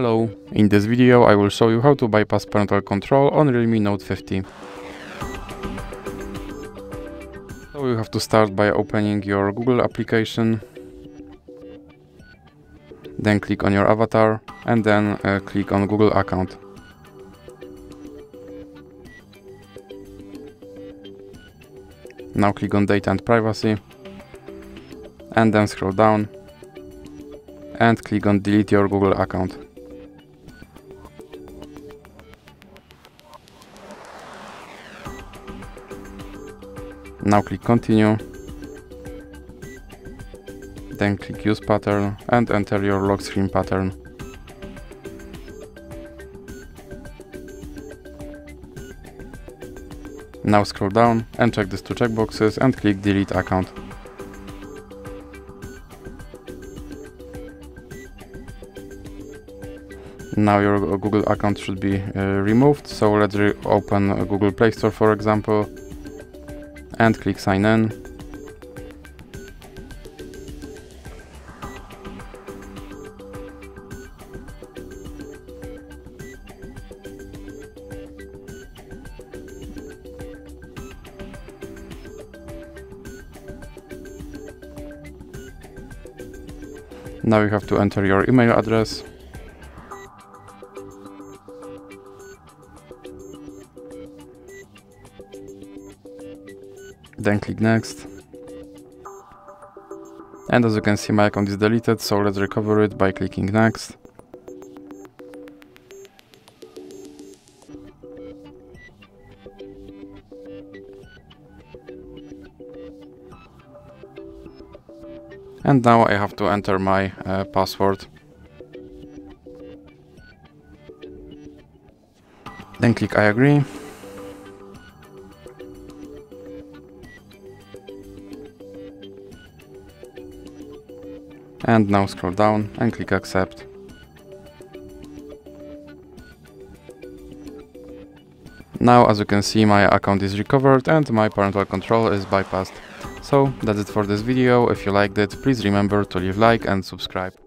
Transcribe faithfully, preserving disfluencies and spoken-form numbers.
Hello, in this video I will show you how to bypass parental control on Realme Note fifty. So you have to start by opening your Google application, then click on your avatar and then uh, click on Google account. Now click on data and privacy and then scroll down and click on delete your Google account. Now click continue, then click use pattern and enter your lock screen pattern. Now scroll down and check these two checkboxes and click delete account. Now your Google account should be uh, removed, so let's reopen Google Play Store, for example, and click sign in. Now you have to enter your email address then click next, and as you can see my account is deleted, so let's recover it by clicking next. And now I have to enter my uh, password, then click I agree. And now scroll down and click accept. Now as you can see my account is recovered and my parental control is bypassed. So that's it for this video. If you liked it, please remember to leave like and subscribe.